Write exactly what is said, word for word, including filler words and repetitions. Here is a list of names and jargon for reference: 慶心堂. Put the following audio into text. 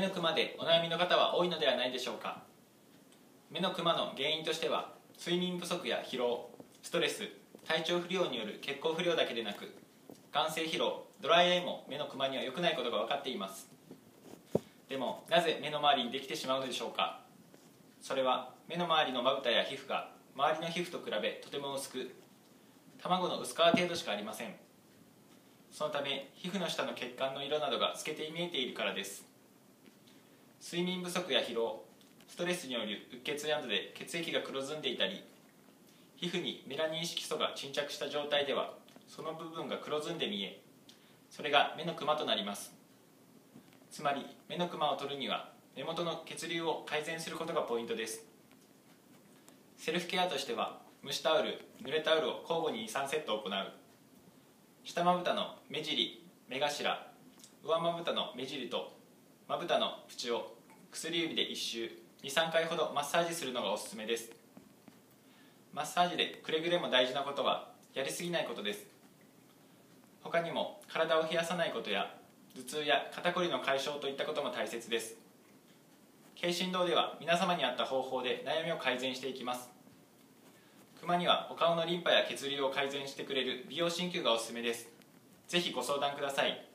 目のクマでお悩みの方は多いのではないでしょうか。目のクマの原因としては、睡眠不足や疲労、ストレス、体調不良による血行不良だけでなく、眼精疲労、ドライアイも目のクマには良くないことが分かっています。でも、なぜ目の周りにできてしまうのでしょうか。それは、目の周りのまぶたや皮膚が周りの皮膚と比べとても薄く、卵の薄皮程度しかありません。そのため、皮膚の下の血管の色などが透けて見えているからです。睡眠不足や疲労、ストレスによるうっ血などで血液が黒ずんでいたり、皮膚にメラニン色素が沈着した状態では、その部分が黒ずんで見え、それが目のクマとなります。つまり、目のクマを取るには目元の血流を改善することがポイントです。セルフケアとしては、蒸しタオル、濡れタオルを交互にに、さんセット行う。下まぶたの目尻、目頭、上まぶたの目尻とまぶたの縁を薬指でいっ周、に、さん回ほどマッサージするのがおすすめです。マッサージでくれぐれも大事なことは、やりすぎないことです。他にも、体を冷やさないことや、頭痛や肩こりの解消といったことも大切です。慶心堂では、皆様に合った方法で悩みを改善していきます。クマにはお顔のリンパや血流を改善してくれる美容鍼灸がおすすめです。ぜひご相談ください。